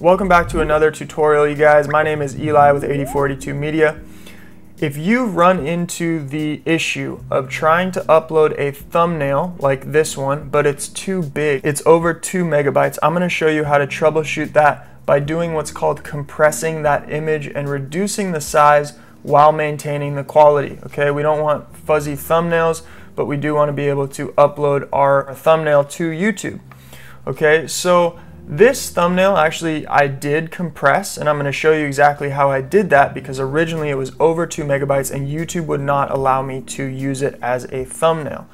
Welcome back to another tutorial, you guys. My name is Eli with 8482 Media. If you run into the issue of trying to upload a thumbnail like this one, but it's too big, it's over 2 MB, I'm going to show you how to troubleshoot that by doing what's called compressing that image and reducing the size while maintaining the quality. Okay, we don't want fuzzy thumbnails, but we do want to be able to upload our thumbnail to YouTube. Okay, so this thumbnail, actually, I did compress, and I'm going to show you exactly how I did that, because originally it was over 2 MB and YouTube would not allow me to use it as a thumbnail.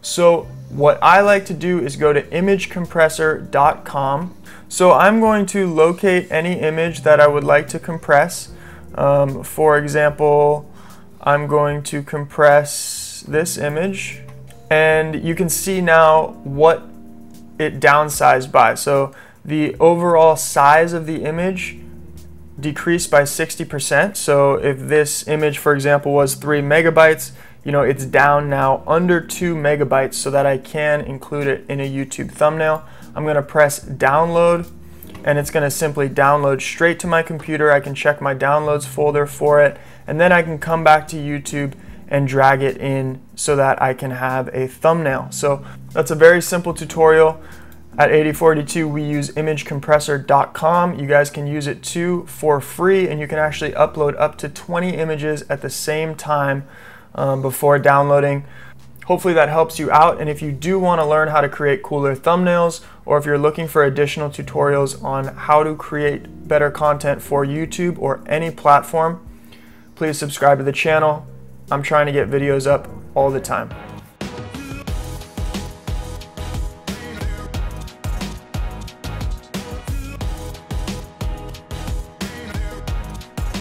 So what I like to do is go to imagecompressor.com. So I'm going to locate any image that I would like to compress. For example, I'm going to compress this image, and you can see now what it downsized by. So the overall size of the image decreased by 60%. So if this image, for example, was 3 MB, you know, it's down now under 2 MB so that I can include it in a YouTube thumbnail. I'm going to press download, and it's going to simply download straight to my computer. I can check my downloads folder for it, and then I can come back to YouTube and drag it in so that I can have a thumbnail. So that's a very simple tutorial. At 8482, we use imagecompressor.com. You guys can use it too for free, and you can actually upload up to 20 images at the same time before downloading. Hopefully that helps you out, and if you do want to learn how to create cooler thumbnails, or if you're looking for additional tutorials on how to create better content for YouTube or any platform, please subscribe to the channel. I'm trying to get videos up all the time.